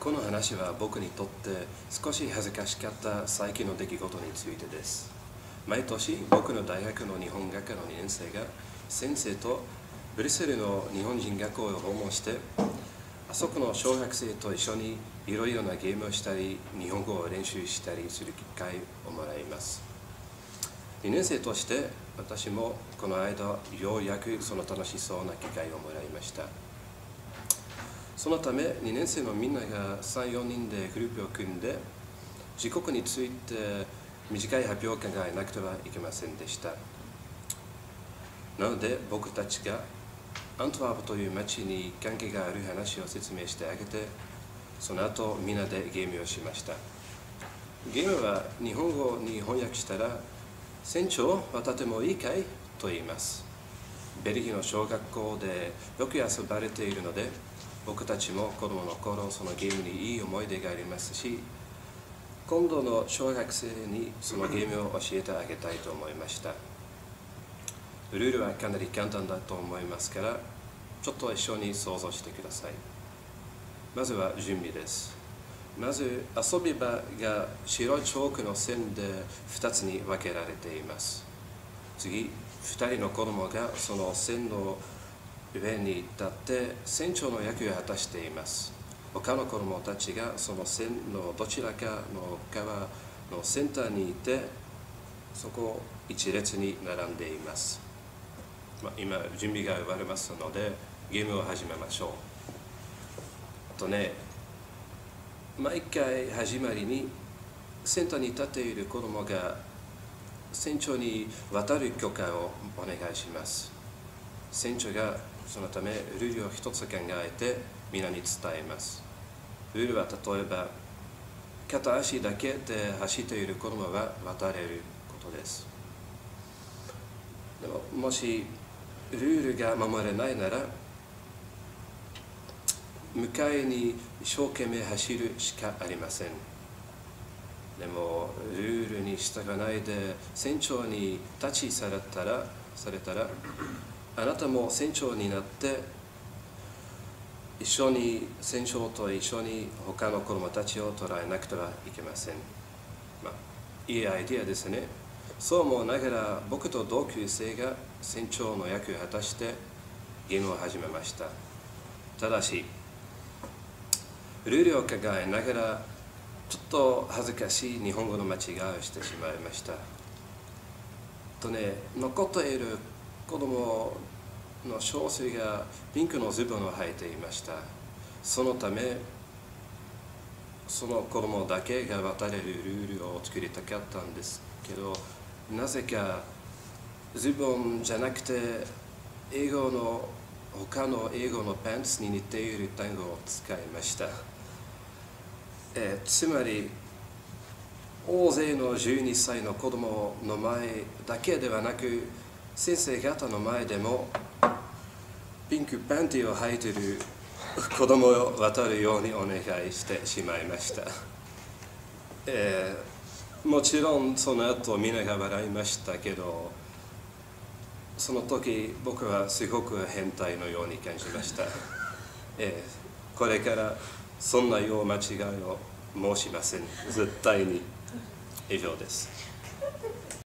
この話は僕にとって少し恥ずかしかった最近の出来事についてです。毎年、僕の大学の日本学科の2年生が先生とブリュッセルの日本人学校を訪問して、あそこの小学生と一緒にいろいろなゲームをしたり、日本語を練習したりする機会をもらいます。2年生として私もこの間、ようやくその楽しそうな機会をもらいました。そのため、2年生のみんなが3、4人でグループを組んで、時刻について短い発表を考えなくてはいけませんでした。なので、僕たちがアントワープという町に関係がある話を説明してあげて、その後、みんなでゲームをしました。ゲームは日本語に翻訳したら、船長、渡ってもいいかいと言います。ベルギーの小学校でよく遊ばれているので、僕たちも子供の頃そのゲームにいい思い出がありますし、今度の小学生にそのゲームを教えてあげたいと思いました。ルールはかなり簡単だと思いますから、ちょっと一緒に想像してください。まずは準備です。まず、遊び場が白いチョークの線で2つに分けられています。次、2人の子供がその線の上に立って船長の役を果たしています。他の子供たちがその線のどちらかの川のセンターにいて、そこを一列に並んでいます。今、準備が終わりますので、ゲームを始めましょう。あとね、毎回始まりにセンターに立っている子供が船長に渡る許可をお願いします。船長がそのためルールを一つ考えてみんなに伝えます。ルールは例えば、片足だけで走っている子供は渡れることです。でも、もしルールが守れないなら、向かいに一生懸命走るしかありません。でも、ルールに従わないで船長に拉致されたら、あなたも船長になって、一緒に船長と一緒に他の子供たちを捕らえなくてはいけません。いいアイディアですね。そう思いながら、僕と同級生が船長の役を果たしてゲームを始めました。ただし、ルールを考えながら、ちょっと恥ずかしい日本語の間違いをしてしまいました。残っている子供の少数がピンクのズボンを履いていました。そのため、その子供だけが渡れるルールを作りたかったんですけど、なぜかズボンじゃなくて、英語の他の英語のパンツに似ている単語を使いました。つまり、大勢の12歳の子供の前だけではなく、先生方の前でもピンクパンティを履いている子供を渡るようにお願いしてしまいました。もちろんその後みんなが笑いましたけど、その時僕はすごく変態のように感じました。これからそんなよう間違いを申しません。絶対に。以上です。